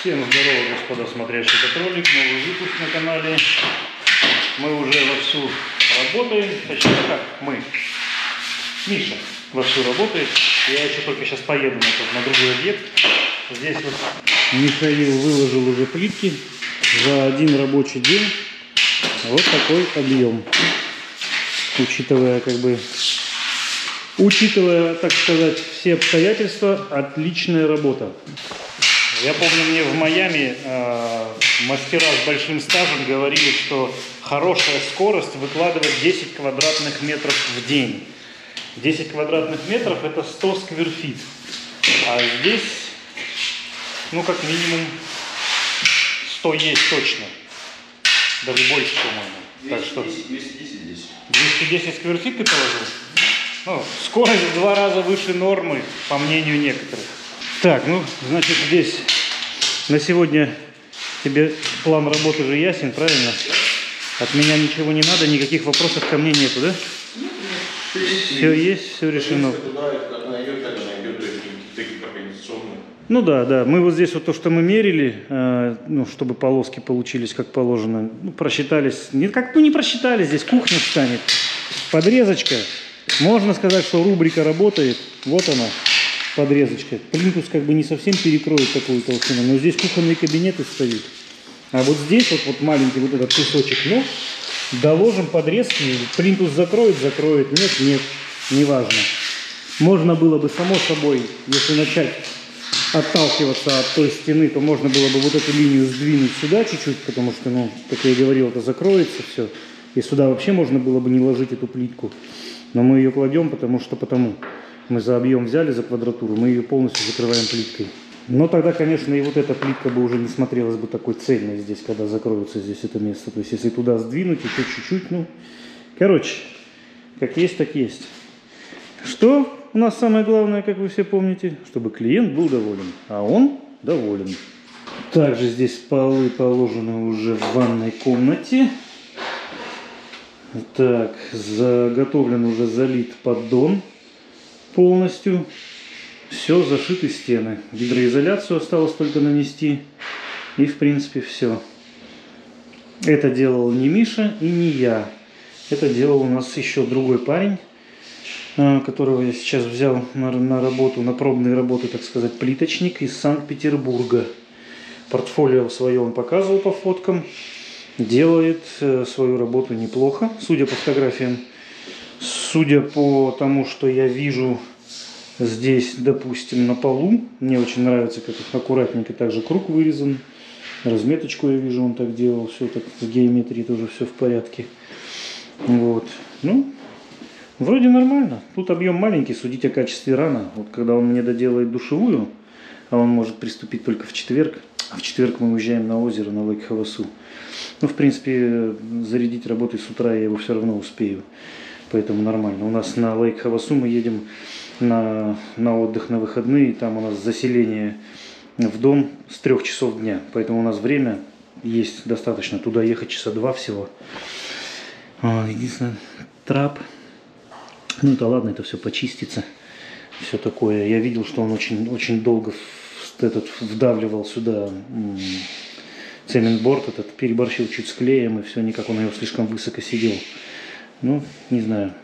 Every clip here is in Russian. Всем здорово, господа, смотрящие этот ролик. Новый выпуск на канале. Мы уже вовсю работаем. Точнее, как мы. Миша вовсю работает. Я еще только сейчас поеду на другой объект. Здесь вот Михаил выложил уже плитки за один рабочий день. Вот такой объем. Учитывая, так сказать, все обстоятельства, отличная работа. Я помню, мне в Майами мастера с большим стажем говорили, что хорошая скорость выкладывать 10 квадратных метров в день. 10 квадратных метров – это 100 скверфит. А здесь, ну, как минимум 100 есть точно. Даже больше, по-моему. 210. 210 скверфит ты положил? Ну, скорость в 2 раза выше нормы, по мнению некоторых. Так, ну, значит, здесь на сегодня тебе план работы же ясен, правильно? От меня ничего не надо, никаких вопросов ко мне нету, да? Все есть, все решено. Ну да, мы вот здесь вот то, что мы мерили, ну, чтобы полоски получились как положено, ну, просчитались, не просчитались, здесь кухня встанет, подрезочка, можно сказать, что рубрика работает, вот она. Подрезочка. Плинтус как бы не совсем перекроет такую толщину, но здесь кухонные кабинеты стоят. А вот здесь вот, маленький вот этот кусочек, ну, доложим подрезки, плинтус закроет, нет, неважно. Можно было бы, само собой, если начать отталкиваться от той стены, то можно было бы вот эту линию сдвинуть сюда чуть-чуть, потому что, ну, как я и говорил, это закроется все. И сюда вообще можно было бы не ложить эту плитку, но мы ее кладем, потому что мы за объем взяли, за квадратуру, мы ее полностью закрываем плиткой. Но тогда, конечно, и вот эта плитка бы уже не смотрелась бы такой цельной здесь, когда закроется здесь это место. То есть, если туда сдвинуть еще чуть-чуть, ну... Короче, как есть, так есть. Что у нас самое главное, как вы все помните? Чтобы клиент был доволен. А он доволен. Также здесь полы положены уже в ванной комнате. Так, заготовлен уже залит поддон. Полностью все зашиты стены. Гидроизоляцию осталось только нанести. И, в принципе, все. Это делал не Миша и не я. Это делал у нас еще другой парень, которого я сейчас взял на работу, на пробные работы, так сказать, плиточник из Санкт-Петербурга. Портфолио свое он показывал по фоткам. Делает свою работу неплохо, судя по фотографиям. Судя по тому, что я вижу здесь, допустим, на полу, мне очень нравится, как аккуратненько также круг вырезан. Разметочку я вижу, он так делал, все так с геометрией тоже все в порядке. Вот, ну, вроде нормально. Тут объем маленький, судить о качестве рано. Вот когда он мне доделает душевую, а он может приступить только в четверг. А в четверг мы уезжаем на озеро, на Лейк-Хавасу. Ну, в принципе, зарядить работой с утра я его все равно успею. Поэтому нормально. У нас на Лейк-Хавасу мы едем на отдых на выходные. Там у нас заселение в дом с 3 часов дня. Поэтому у нас время есть достаточно. Туда ехать часа 2 всего. Единственное, трап. Ну да ладно, это все почистится. Все такое. Я видел, что он очень долго вдавливал сюда цементборд. Этот переборщил чуть с клеем, и все никак, он его слишком высоко сидел. Ну, не знаю,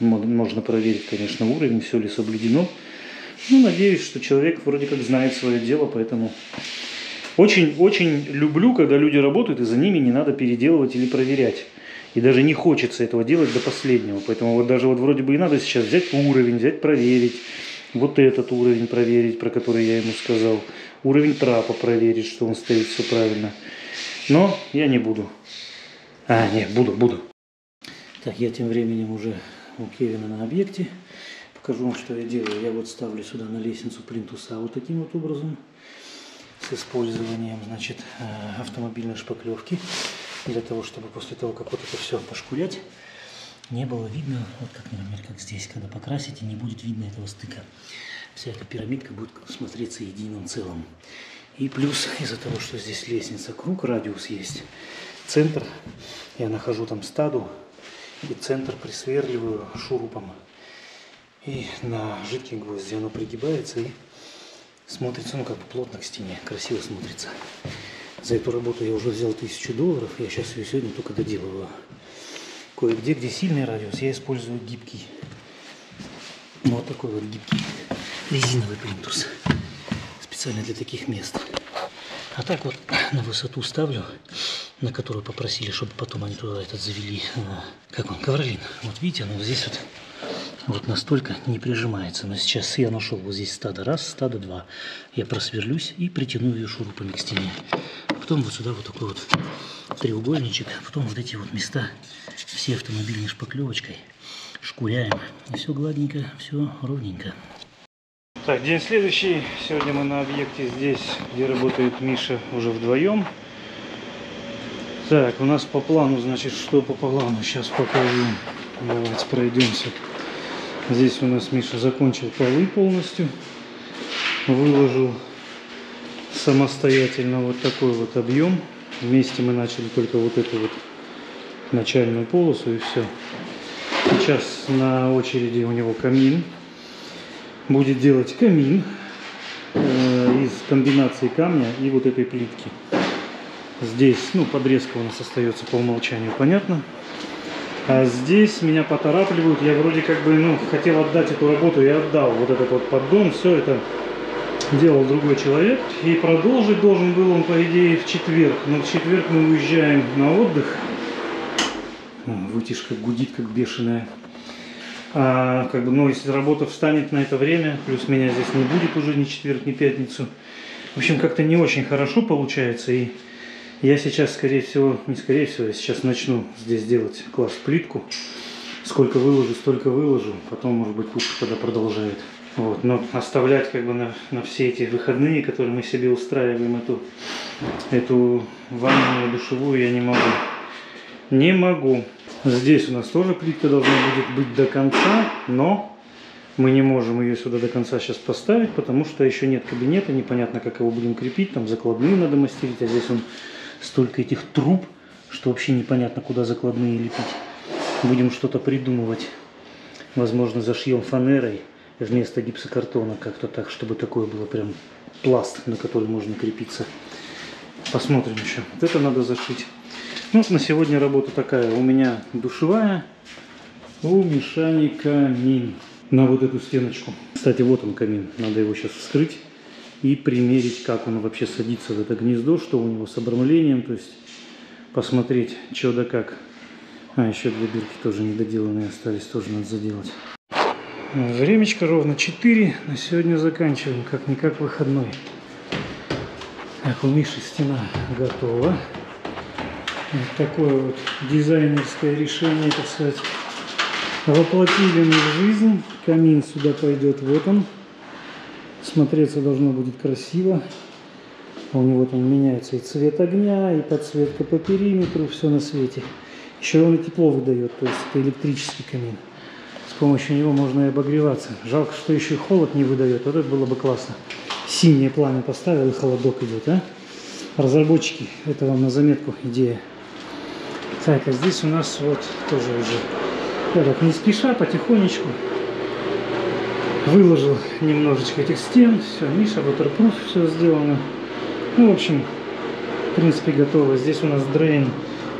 можно проверить, конечно, уровень, все ли соблюдено. Ну, надеюсь, что человек вроде как знает свое дело, поэтому очень люблю, когда люди работают, и за ними не надо переделывать или проверять. И даже не хочется этого делать до последнего. Поэтому вот даже вот вроде бы и надо сейчас взять уровень, проверить. Вот этот уровень проверить, про который я ему сказал. Уровень трапа проверить, что он стоит все правильно. Но я не буду. А, нет, буду. Так, я тем временем уже у Кевина на объекте. Покажу вам, что я делаю. Я вот ставлю сюда на лестницу плинтуса вот таким вот образом. С использованием, значит, автомобильной шпаклевки. Для того, чтобы после того, как вот это все пошкурять, не было видно, вот как, например, как здесь, когда покрасите, не будет видно этого стыка. Вся эта пирамидка будет смотреться единым целым. И плюс из-за того, что здесь лестница, круг, радиус есть, центр, я нахожу там стаду, и центр присверливаю шурупом. И на жидкие гвозди оно пригибается и смотрится, ну, как бы плотно к стене, красиво смотрится. За эту работу я уже взял $1000, я сейчас ее сегодня только доделываю. Кое-где, где сильный радиус, я использую гибкий. Вот такой вот гибкий резиновый плинтус. Специально для таких мест. А так вот на высоту ставлю, на которую попросили, чтобы потом они туда этот завели, как он, ковролин. Вот видите, оно здесь вот, вот настолько не прижимается. Но сейчас я нашел вот здесь стадо раз, стадо два. Я просверлюсь и притяну ее шурупами к стене. Потом вот сюда вот такой вот треугольничек. Потом вот эти вот места все автомобильной шпаклевочкой шкуряем. И все гладненько, все ровненько. Так, день следующий. Сегодня мы на объекте здесь, где работает Миша, уже вдвоем. Так, у нас по плану, значит, что по плану? Сейчас покажу. Давайте пройдемся. Здесь у нас Миша закончил полы полностью. Выложил самостоятельно вот такой вот объем. Вместе мы начали только вот эту вот начальную полосу, и все. Сейчас на очереди у него камин. Будет делать камин из комбинации камня и вот этой плитки. Здесь, ну, подрезка у нас остается по умолчанию, понятно. А здесь меня поторапливают. Я вроде как бы, ну, хотел отдать эту работу, я отдал вот этот вот поддон. Все это делал другой человек. И продолжить должен был он, по идее, в четверг. Но в четверг мы уезжаем на отдых. Вытяжка гудит, как бешеная. Как бы, ну, если работа встанет на это время, плюс меня здесь не будет уже ни четверг, ни пятницу. В общем, как-то не очень хорошо получается. И я сейчас, скорее всего, не скорее всего, я сейчас начну здесь делать класть плитку. Сколько выложу, столько выложу. Потом, может быть, пусть тогда продолжает. Вот. Но оставлять как бы на все эти выходные, которые мы себе устраиваем, эту ванную душевую, я не могу. Не могу. Здесь у нас тоже плитка должна будет быть до конца, но мы не можем ее сюда до конца сейчас поставить, потому что еще нет кабинета, непонятно, как его будем крепить, там закладные надо мастерить, а здесь он столько этих труб, что вообще непонятно, куда закладные лепить. Будем что-то придумывать. Возможно, зашьем фанерой вместо гипсокартона, как-то так, чтобы такое было прям пласт, на который можно крепиться. Посмотрим еще. Вот это надо зашить. Ну, на сегодня работа такая. У меня душевая, у Мишани камин. На вот эту стеночку. Кстати, вот он камин. Надо его сейчас вскрыть и примерить, как он вообще садится в это гнездо, что у него с обрамлением. То есть посмотреть, что да как. А, еще две дырки тоже недоделанные остались, тоже надо заделать. Времечко ровно 4. На сегодня заканчиваем. Как-никак выходной. Так, у Миши стена готова. Вот такое вот дизайнерское решение, так сказать, воплотили мы в жизнь. Камин сюда пойдет, вот он. Смотреться должно будет красиво. У него там меняется и цвет огня, и подсветка по периметру, все на свете. Еще он и тепло выдает, то есть это электрический камин. С помощью него можно и обогреваться. Жалко, что еще и холод не выдает, вот это было бы классно. Синее пламя поставил, и холодок идет, а? Разработчики, это вам на заметку идея. Так, а здесь у нас вот тоже уже этот, не спеша, потихонечку выложил немножечко этих стен. Все, Миша, waterproof, все сделано. Ну, в общем, в принципе, готово. Здесь у нас дрейн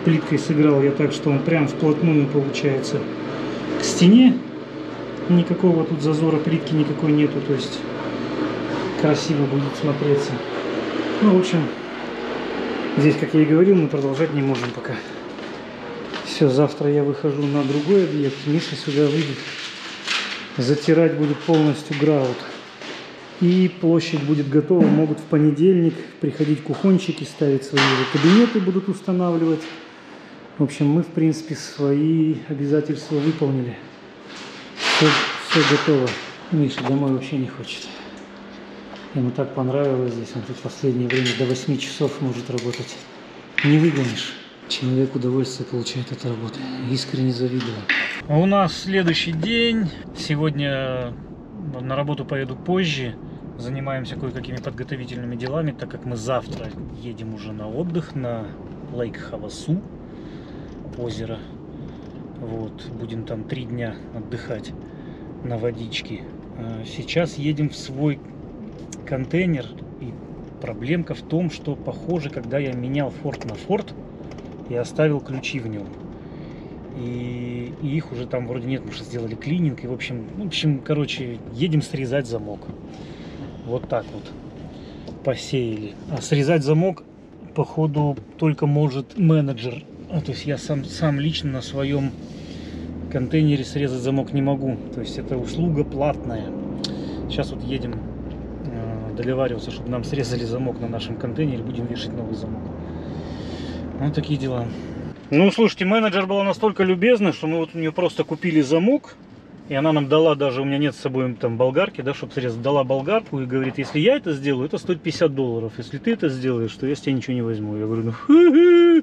плиткой сыграл я так, что он прям вплотную получается к стене. Никакого тут зазора плитки никакой нету, то есть красиво будет смотреться. Ну, в общем, здесь, как я и говорил, мы продолжать не можем пока. Все, завтра я выхожу на другой объект. Миша сюда выйдет. Затирать будет полностью граут. И площадь будет готова. Могут в понедельник приходить кухончики, ставить свои кабинеты, будут устанавливать. В общем, мы, в принципе, свои обязательства выполнили. Все, все готово. Миша домой вообще не хочет. Ему так понравилось здесь, он тут в последнее время до 8 часов может работать. Не выгонишь. Человек удовольствие получает от работы. Искренне завидую. У нас следующий день. Сегодня на работу поеду позже. Занимаемся кое-какими подготовительными делами, так как мы завтра едем уже на отдых на Лейк-Хавасу, озеро. Вот, будем там 3 дня отдыхать на водичке. Сейчас едем в свой контейнер. И проблемка в том, что, похоже, когда я менял форт на форт, я оставил ключи в нем. И их уже там вроде нет, потому что сделали клининг. И, в общем, короче, едем срезать замок. Вот так вот посеяли. А срезать замок, походу, только может менеджер. То есть я сам лично на своем контейнере срезать замок не могу. То есть это услуга платная. Сейчас вот едем договариваться, чтобы нам срезали замок на нашем контейнере. Будем вешать новый замок. Вот такие дела. Ну, слушайте, менеджер была настолько любезна, что мы вот у нее просто купили замок, и она нам дала, даже у меня нет с собой там болгарки, да, чтобы срезать, дала болгарку и говорит, если я это сделаю, это стоит $50, если ты это сделаешь, то я с тебя ничего не возьму. Я говорю, ну, хы-хы,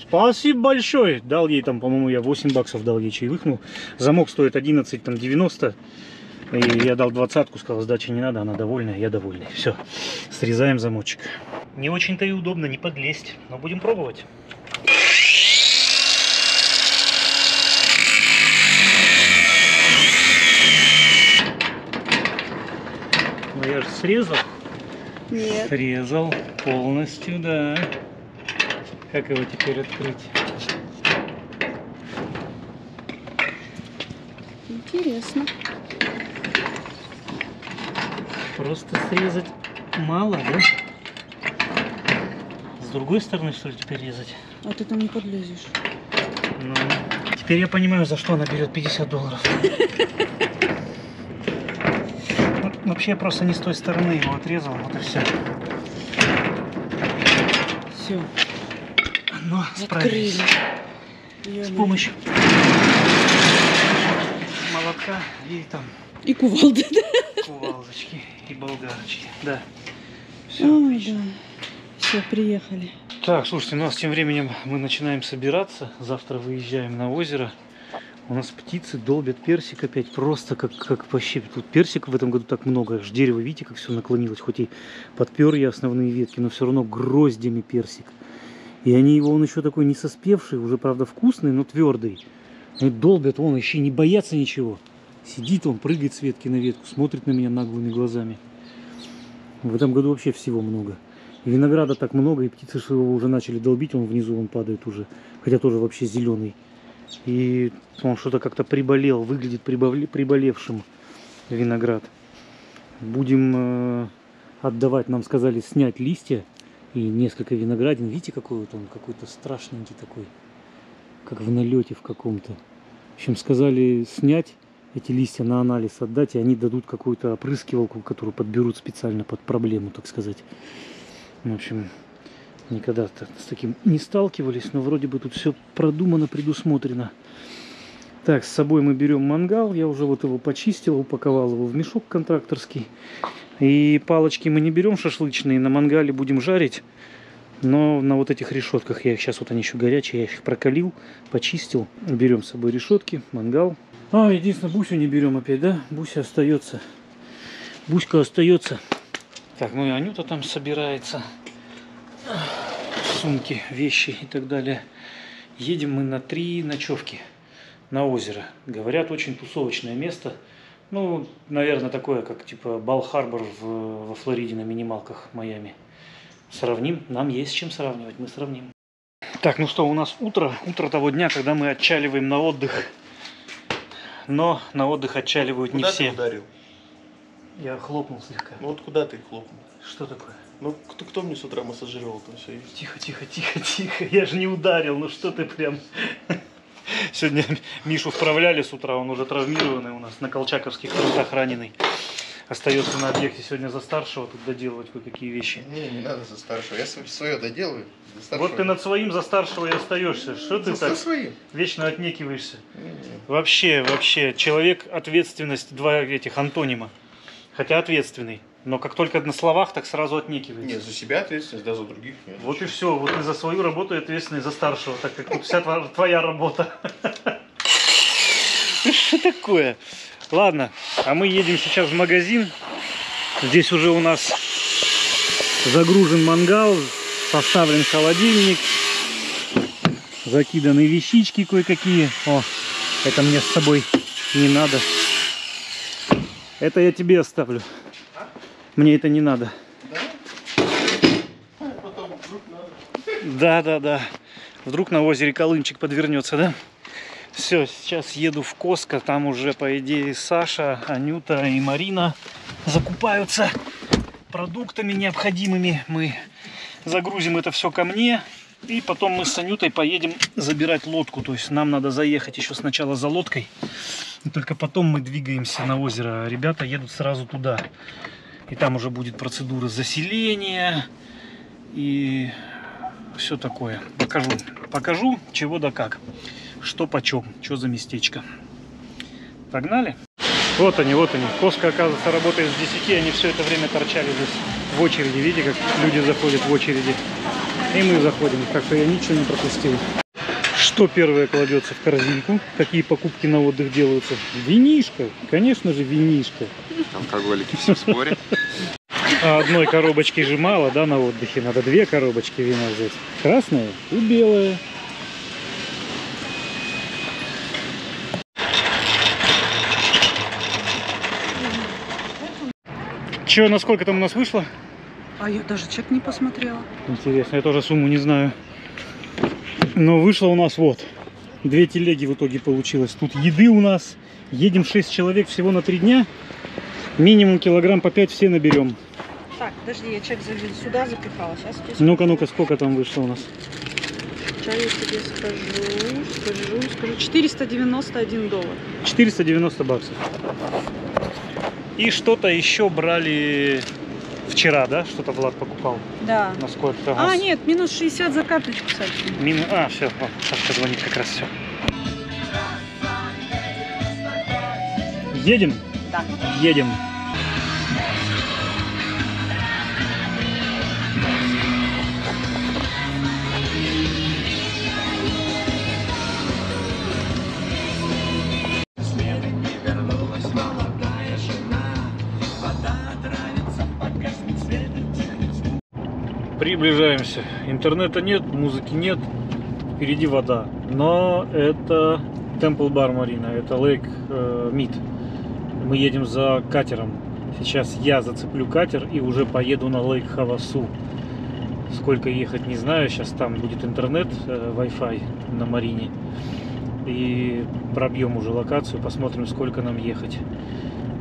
спасибо большое. Дал ей там, по-моему, я $8 дал ей чаевых, ну, замок стоит 11, там, 90, и я дал 20-ку, сказал, сдачи не надо, она довольная, я довольный. Все, срезаем замочек. Не очень-то и удобно, не подлезть, но будем пробовать. Я же срезал? Нет. Срезал полностью, да. Как его теперь открыть? Интересно. Просто срезать мало, да? С другой стороны, что ли, теперь резать? А ты там не подлезешь. Ну, теперь я понимаю, за что она берет $50. Вообще просто не с той стороны его отрезал, вот и все. Все. Но справились. С помощью молотка и там. И кувалды. Кувалдочки и болгарочки. Да. Все. Ой, да. Все, приехали. Так, слушайте, у нас тем временем мы начинаем собираться. Завтра выезжаем на озеро. У нас птицы долбят персик опять, просто как вообще. Тут персик в этом году так много, аж дерево, видите, как все наклонилось. Хоть и подпер я основные ветки, но все равно гроздями персик. И они его, он еще такой не соспевший, уже, правда, вкусный, но твердый. Они долбят, он еще не боятся ничего. Сидит он, прыгает с ветки на ветку, смотрит на меня наглыми глазами. В этом году вообще всего много. И винограда так много, и птицы его уже начали долбить, он внизу, он падает уже. Хотя тоже вообще зеленый. И он что-то как-то приболел, выглядит приболевшим виноград. Будем отдавать, нам сказали снять листья и несколько виноградин. Видите, какой вот он, какой-то страшненький такой, как в налете в каком-то. В общем, сказали снять эти листья, на анализ отдать, и они дадут какую-то опрыскивалку, которую подберут специально под проблему, так сказать. В общем... Никогда с таким не сталкивались, но вроде бы тут все продумано, предусмотрено. Так, с собой мы берем мангал. Я уже вот его почистил, упаковал его в мешок контракторский. И палочки мы не берем шашлычные, на мангале будем жарить. Но на вот этих решетках, я их сейчас, вот они еще горячие, я их прокалил, почистил. Берем с собой решетки, мангал. А, единственное, Бусю не берем опять, да? Буся остается. Буська остается. Так, ну и Анюта там собирается. Сумки, вещи и так далее. Едем мы на 3 ночевки на озеро. Говорят, очень тусовочное место. Ну, наверное, такое, как типа Бал-Харбор во Флориде на минималках Майами. Сравним. Нам есть с чем сравнивать. Мы сравним. Так, ну что, у нас утро. Утро того дня, когда мы отчаливаем на отдых. Но на отдых отчаливают не все. Куда ты ударил? Я хлопнул слегка. Вот куда ты хлопнул? Что такое? Ну, кто мне с утра массажировал там все? Тихо, тихо, тихо, тихо. Я же не ударил, ну что ты прям. Сегодня Мишу вправляли с утра, он уже травмированный у нас, на колчаковских трудах раненый. Остается на объекте сегодня за старшего тут доделывать кое-какие вещи. Не надо за старшего, я свое доделаю. Вот ты над своим за старшего и остаешься. Что ты так вечно отнекиваешься? Вообще, человек ответственность, два этих антонима. Хотя ответственный. Но как только на словах, так сразу отнекивается. Нет, за себя ответственность, да, за других. Нет, вот ничего. И все, вот и за свою работу ответственность, за старшего, так как тут вся твоя работа. Что такое? Ладно, а мы едем сейчас в магазин. Здесь уже у нас загружен мангал, поставлен холодильник, закиданы вещички кое-какие. О, это мне с собой не надо. Это я тебе оставлю. Мне это не надо. Да? Потом вдруг надо. Да, да, да. Вдруг на озере Колымчик подвернется, да? Все, сейчас еду в Костко. Там уже, по идее, Саша, Анюта и Марина закупаются продуктами необходимыми. Мы загрузим это все ко мне. И потом мы с Анютой поедем забирать лодку. То есть нам надо заехать еще сначала за лодкой. И только потом мы двигаемся на озеро. Ребята едут сразу туда. И там уже будет процедура заселения. И все такое. Покажу, чего да как. Что почем, что за местечко. Погнали? Вот они. Костко, оказывается, работает с 10. Они все это время торчали здесь в очереди. Видите, как люди заходят в очереди. И мы заходим. Как-то я ничего не пропустил. Что первое кладется в корзинку? Какие покупки на отдых делаются? Винишко. Конечно же, винишко. Алкоголики все в споре. А одной коробочки же мало, да, на отдыхе? Надо две коробочки вина взять. Красное и белое. Че, насколько там у нас вышло? А я даже чек не посмотрела. Интересно, я тоже сумму не знаю. Но вышло у нас вот. 2 телеги в итоге получилось. Тут еды у нас. Едем 6 человек всего на 3 дня. Минимум килограмм по 5 все наберем. Так, подожди, я чек сюда запихала. Ну-ка, сколько там вышло у нас? Сейчас я тебе скажу. $491. 490 баксов. И что-то еще брали... Вчера, да, что-то Влад покупал? Да. Насколько? А, нет, минус 60 за карточку, Саша. А, все, Саша звонит как раз, все. Едем? Да. Едем. Приближаемся. Интернета нет, музыки нет, впереди вода. Но это Temple Bar Marina, это Lake Mead. Мы едем за катером. Сейчас я зацеплю катер и уже поеду на Лейк-Хавасу. Сколько ехать, не знаю. Сейчас там будет интернет, Wi-Fi на Марине. И пробьем уже локацию, посмотрим, сколько нам ехать.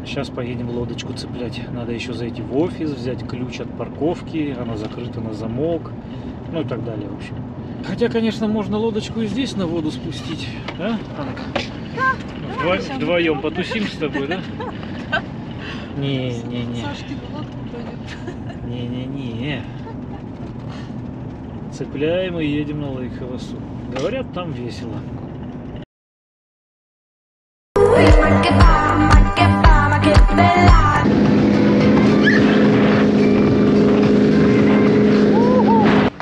Сейчас поедем лодочку цеплять. Надо еще зайти в офис, взять ключ от парковки. Она закрыта на замок. Ну и так далее, в общем. Хотя, конечно, можно лодочку и здесь на воду спустить. Да, Анка? Вдвоем потусим с тобой, да? Не-не-не. Не-не-не. Цепляем и едем на Лейк-Хавасу. Говорят, там весело.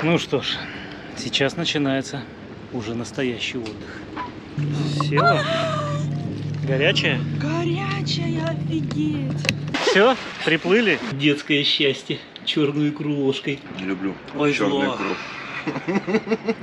Ну что ж, сейчас начинается уже настоящий отдых. Все? Горячая? Горячая, офигеть! Все, приплыли? Детское счастье, черную икру ложкой. Не люблю. Ой, черную икру.